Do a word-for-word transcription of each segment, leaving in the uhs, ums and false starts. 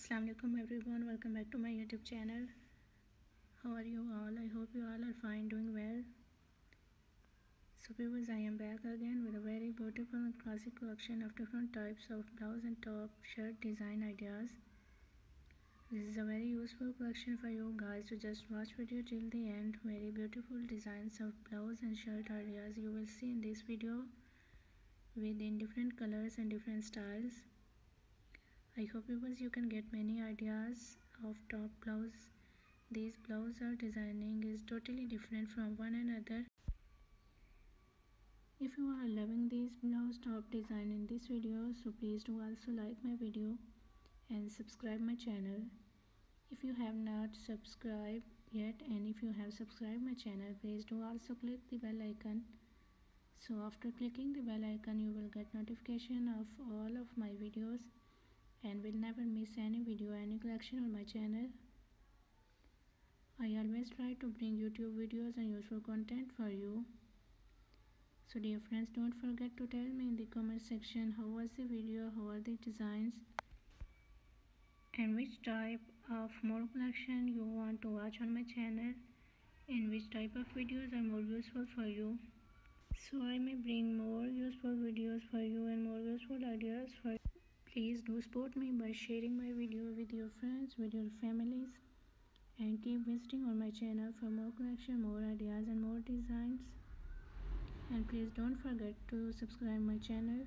Assalamu alaikum everyone, welcome back to my YouTube channel. How are you all? I hope you all are fine, doing well. So viewers, I am back again with a very beautiful and classic collection of different types of blouse and top shirt design ideas. This is a very useful collection for you guys to just watch video till the end. Very beautiful designs of blouse and shirt ideas you will see in this video within different colors and different styles. I hope viewers you can get many ideas of top blouse. These blouse or designing is totally different from one another. If you are loving these blouse top design in this video, so please do also like my video and subscribe my channel if you have not subscribed yet, and if you have subscribed my channel, please do also click the bell icon. So after clicking the bell icon, you will get notification of all of my videos and will never miss any video, any collection on my channel. I always try to bring YouTube videos and useful content for you. So dear friends, don't forget to tell me in the comment section how was the video, how are the designs, and which type of more collection you want to watch on my channel, and which type of videos are more useful for you. So I may bring more useful videos for you and more useful ideas for you. Please do support me by sharing my video with your friends, with your families, and keep visiting on my channel for more collection, more ideas and more designs. And please don't forget to subscribe my channel.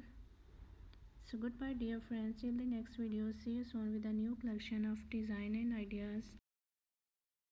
So goodbye dear friends, till the next video. See you soon with a new collection of design and ideas.